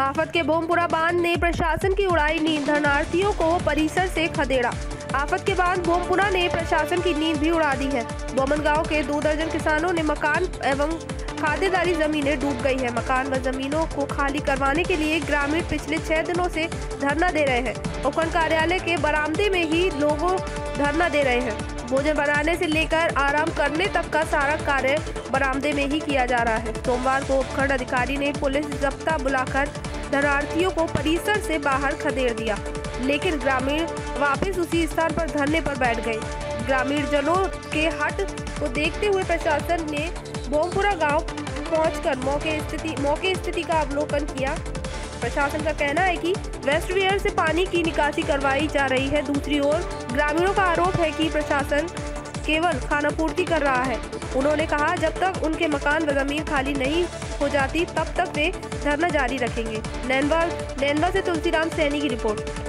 आफत के भीमपुरा बांध ने प्रशासन की उड़ाई नींद, धरनार्थियों को परिसर से खदेड़ा। आफत के बाद भीमपुरा ने प्रशासन की नींद भी उड़ा दी है। बोमन गांव के 2 दर्जन किसानों ने मकान एवं खादेदारी जमीनें डूब गई है। मकान व जमीनों को खाली करवाने के लिए ग्रामीण पिछले 6 दिनों से धरना दे रहे हैं। उपखंड कार्यालय के बरामदे में ही लोगों धरना दे रहे हैं। भोजन बनाने से लेकर आराम करने तक का सारा कार्य बरामदे में ही किया जा रहा है। सोमवार को उपखंड अधिकारी ने पुलिस जब्ता बुलाकर धरनार्थियों को परिसर से बाहर खदेड़ दिया, लेकिन ग्रामीण वापस उसी स्थान पर धरने पर बैठ गए। ग्रामीण जनों के हट को देखते हुए प्रशासन ने भीमपुरा गांव पहुंचकर मौके स्थिति का अवलोकन किया। प्रशासन का कहना है कि वेस्ट वियर से पानी की निकासी करवाई जा रही है। दूसरी ओर ग्रामीणों का आरोप है कि प्रशासन केवल खानापूर्ति कर रहा है। उन्होंने कहा जब तक उनके मकान व जमीन खाली नहीं हो जाती तब तक वे धरना जारी रखेंगे। नैनवा से तुलसी राम सैनी की रिपोर्ट।